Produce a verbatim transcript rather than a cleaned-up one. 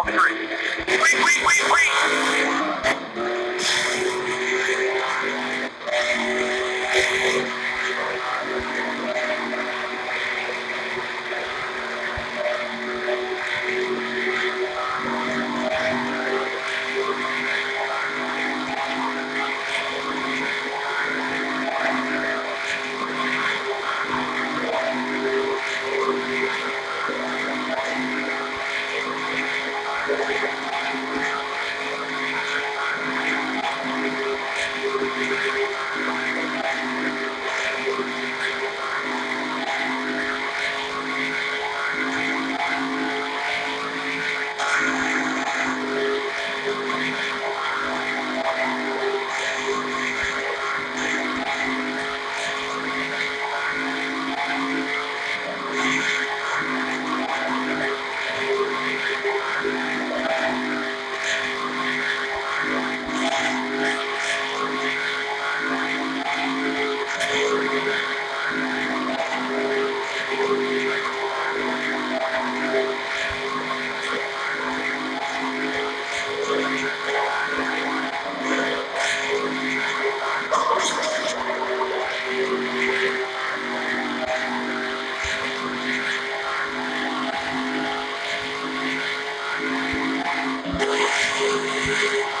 all three. Wait, wait, wait, wait! Thank you.